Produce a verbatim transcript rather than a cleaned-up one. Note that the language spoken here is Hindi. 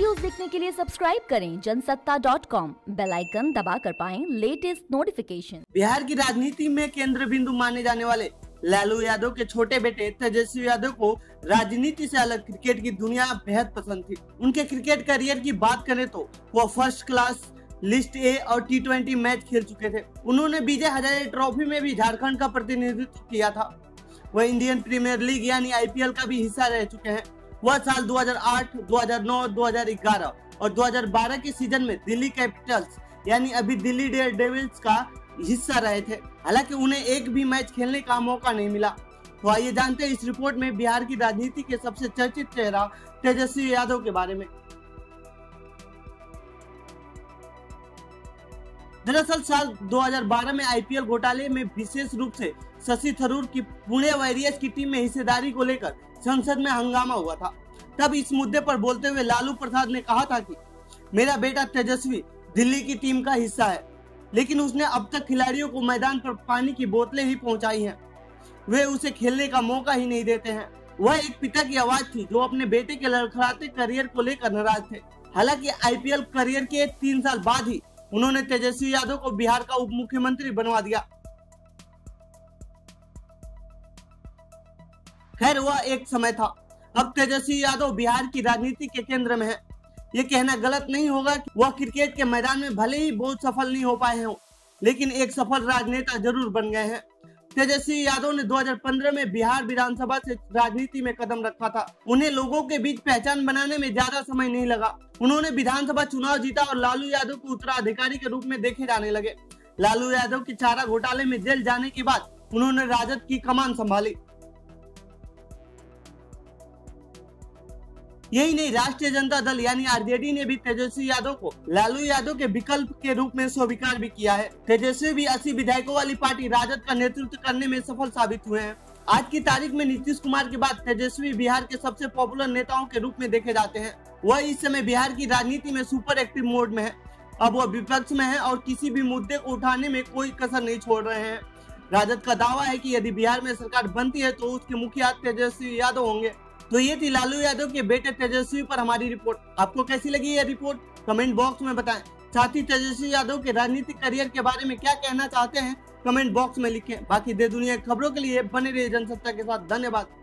वीडियोस देखने के लिए सब्सक्राइब करें Jansatta dot com, bell icon दबा कर पाएं लेटेस्ट नोटिफिकेशन। बिहार की राजनीति में केंद्र बिंदु माने जाने वाले लालू यादव के छोटे बेटे तेजस्वी यादव को राजनीति से अलग क्रिकेट की दुनिया बेहद पसंद थी। उनके क्रिकेट करियर की बात करें तो वो फर्स्ट क्लास, लिस्ट ए और टी ट्वेंटी मैच खेल चुके थे। उन्होंने विजय हजारे ट्रॉफी में भी झारखंड का प्रतिनिधित्व किया था। वह इंडियन प्रीमियर लीग यानी आई पी एल का भी हिस्सा रह चुके हैं। वह साल दो हज़ार आठ, दो हज़ार नौ, दो हज़ार ग्यारह और दो हज़ार बारह के सीजन में दिल्ली कैपिटल्स यानी अभी दिल्ली डेयर डेविल्स का हिस्सा रहे थे। हालांकि उन्हें एक भी मैच खेलने का मौका नहीं मिला। तो आइए जानते हैं इस रिपोर्ट में बिहार की राजनीति के सबसे चर्चित चेहरा तेजस्वी यादव के बारे में। दरअसल साल दो हज़ार बारह में आई पी एल घोटाले में विशेष रूप से शशि थरूर की पुणे वॉरियर्स की टीम में हिस्सेदारी को लेकर संसद में हंगामा हुआ था। तब इस मुद्दे पर बोलते हुए लालू प्रसाद ने कहा था कि मेरा बेटा तेजस्वी दिल्ली की टीम का हिस्सा है, लेकिन उसने अब तक खिलाड़ियों को मैदान पर पानी की बोतलें ही पहुंचाई हैं। वे उसे खेलने का मौका ही नहीं देते हैं। वह एक पिता की आवाज थी जो अपने बेटे के लड़खड़ाते करियर को लेकर नाराज थे। हालांकि आई पी एल करियर के तीन साल बाद ही उन्होंने तेजस्वी यादव को बिहार का उप मुख्यमंत्री बनवा दिया। खैर, वह एक समय था। अब तेजस्वी यादव बिहार की राजनीति के केंद्र में है। ये कहना गलत नहीं होगा कि वह क्रिकेट के मैदान में भले ही बहुत सफल नहीं हो पाए हों, लेकिन एक सफल राजनेता जरूर बन गए हैं। तेजस्वी यादव ने दो हज़ार पंद्रह में बिहार विधानसभा से राजनीति में कदम रखा था। उन्हें लोगों के बीच पहचान बनाने में ज्यादा समय नहीं लगा। उन्होंने विधानसभा चुनाव जीता और लालू यादव को उत्तराधिकारी के रूप में देखे जाने लगे। लालू यादव के चारा घोटाले में जेल जाने के बाद उन्होंने राजद की कमान संभाली। यही नहीं, राष्ट्रीय जनता दल यानी आर जे डी ने भी तेजस्वी यादव को लालू यादव के विकल्प के रूप में स्वीकार भी किया है। तेजस्वी भी अस्सी विधायकों वाली पार्टी राजद का नेतृत्व करने में सफल साबित हुए हैं। आज की तारीख में नीतीश कुमार के बाद तेजस्वी बिहार के सबसे पॉपुलर नेताओं के रूप में देखे जाते हैं। वह इस समय बिहार की राजनीति में सुपर एक्टिव मोड में है। अब वह विपक्ष में है और किसी भी मुद्दे को उठाने में कोई कसर नहीं छोड़ रहे हैं। राजद का दावा है कि यदि बिहार में सरकार बनती है तो उसके मुखिया तेजस्वी यादव होंगे। तो ये थी लालू यादव के बेटे तेजस्वी पर हमारी रिपोर्ट। आपको कैसी लगी ये रिपोर्ट कमेंट बॉक्स में बताएं। साथ ही तेजस्वी यादव के राजनीतिक करियर के बारे में क्या कहना चाहते हैं कमेंट बॉक्स में लिखें। बाकी दे दुनिया खबरों के लिए बने रहिए जनसत्ता के साथ। धन्यवाद।